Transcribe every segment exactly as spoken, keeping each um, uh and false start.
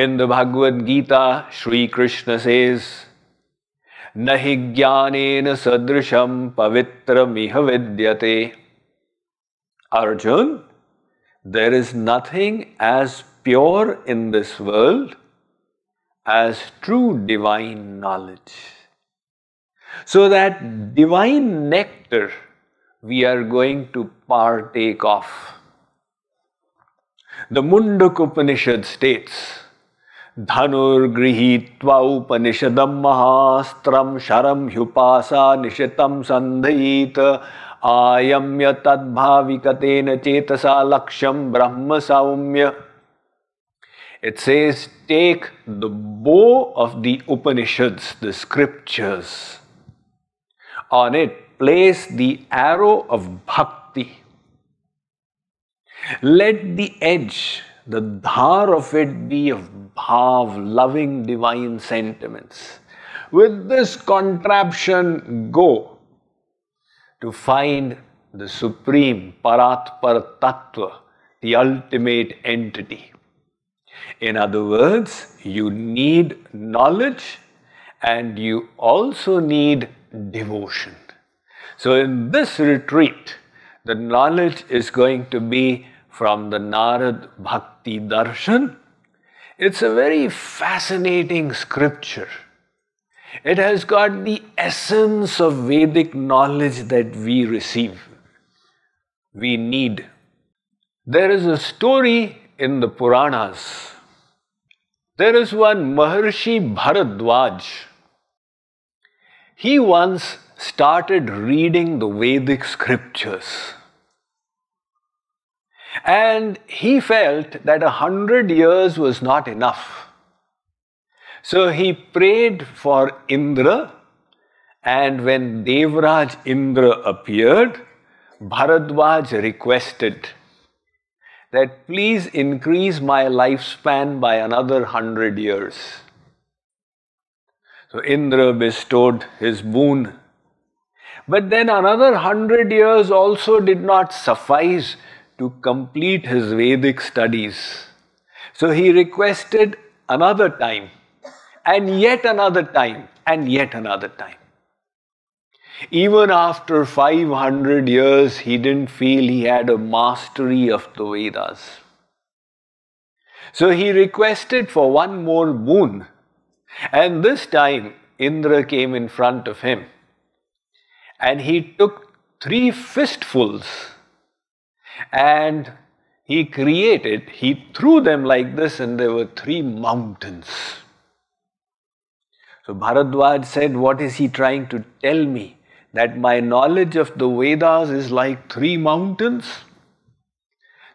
In the Bhagavad Gita, Sri Krishna says, Nahi Gyanena Sadrasham Pavitra Mihavidyate. Arjun, there is nothing as pure in this world as true divine knowledge. So that divine nectar we are going to partake of. The Mundaka Upanishad states, Dhanur grihitva upanishadam mahastram sharam hyupasa nishitam sandhayita ayamya tadbhavikatena chetasa laksham brahma saumya. It says, take the bow of the Upanishads, the scriptures. On it, place the arrow of bhakti. Let the edge, the dhar of it be of bhav, loving divine sentiments. With this contraption, go to find the supreme Paratpar Tattva, the ultimate entity. In other words, you need knowledge and you also need devotion. So in this retreat, the knowledge is going to be from the Narad Bhakti Darshan. It's a very fascinating scripture. It has got the essence of Vedic knowledge that we receive, we need. There is a story in the Puranas. There is one Maharshi Bharadwaj. He once started reading the Vedic scriptures. And he felt that a hundred years was not enough. So he prayed for Indra, and when Devaraj Indra appeared, Bharadwaj requested that please increase my lifespan by another hundred years. So Indra bestowed his boon. But then another hundred years also did not suffice to complete his Vedic studies. So he requested another time, and yet another time, and yet another time. Even after five hundred years, he didn't feel he had a mastery of the Vedas. So he requested for one more boon. And this time, Indra came in front of him and he took three fistfuls and he created, he threw them like this and there were three mountains. So Bharadwaj said, what is he trying to tell me? That my knowledge of the Vedas is like three mountains?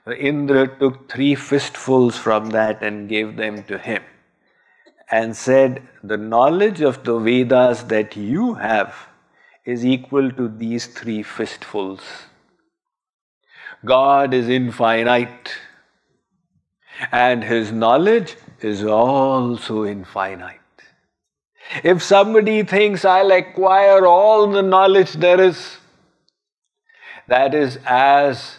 So Indra took three fistfuls from that and gave them to him, and said, the knowledge of the Vedas that you have is equal to these three fistfuls. God is infinite, and His knowledge is also infinite. If somebody thinks, I'll acquire all the knowledge there is, that is as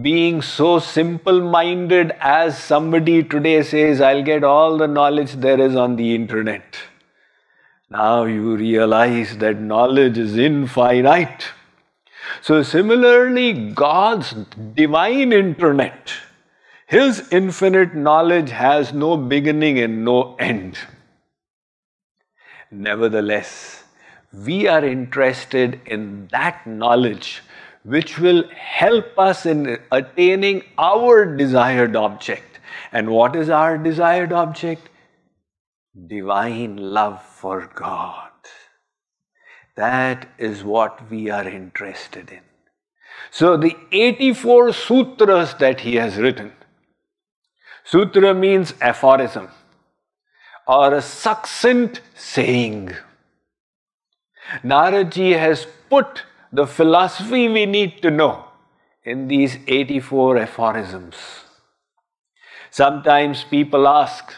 being so simple-minded as somebody today says, I'll get all the knowledge there is on the internet. Now you realize that knowledge is infinite. So similarly, God's divine internet, His infinite knowledge has no beginning and no end. Nevertheless, we are interested in that knowledge which will help us in attaining our desired object. And what is our desired object? Divine love for God. That is what we are interested in. So the eighty-four sutras that he has written, sutra means aphorism or a succinct saying. Narad ji has put the philosophy we need to know in these eighty-four aphorisms. Sometimes people ask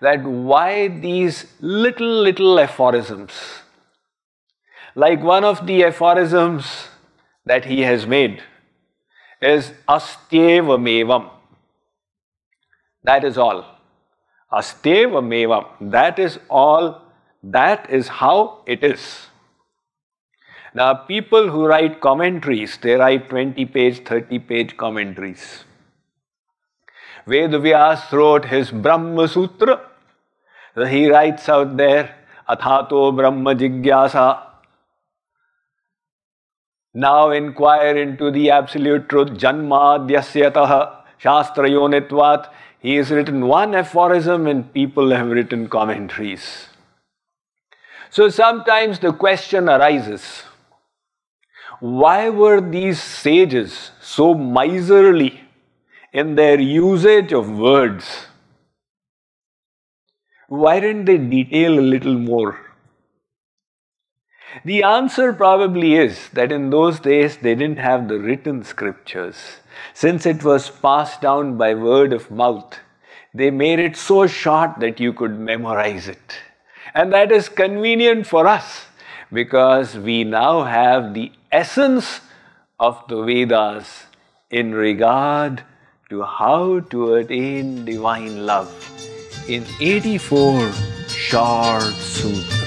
that why these little, little aphorisms? Like one of the aphorisms that he has made is ASTYEVA MEVAM. That is all. ASTYEVA MEVAM. That is all, that is how it is. Now, people who write commentaries, they write twenty page, thirty page commentaries. Ved Vyas wrote his Brahma Sutra. He writes out there, ATHATO BRAHMA JIGYASA. Now inquire into the absolute truth, Janmaadyasyataha, Shastrayonitvath. He has written one aphorism and people have written commentaries. So sometimes the question arises, why were these sages so miserly in their usage of words? Why didn't they detail a little more? The answer probably is that in those days they didn't have the written scriptures. Since it was passed down by word of mouth, they made it so short that you could memorize it. And that is convenient for us because we now have the essence of the Vedas in regard to how to attain divine love in eighty-four short sutras.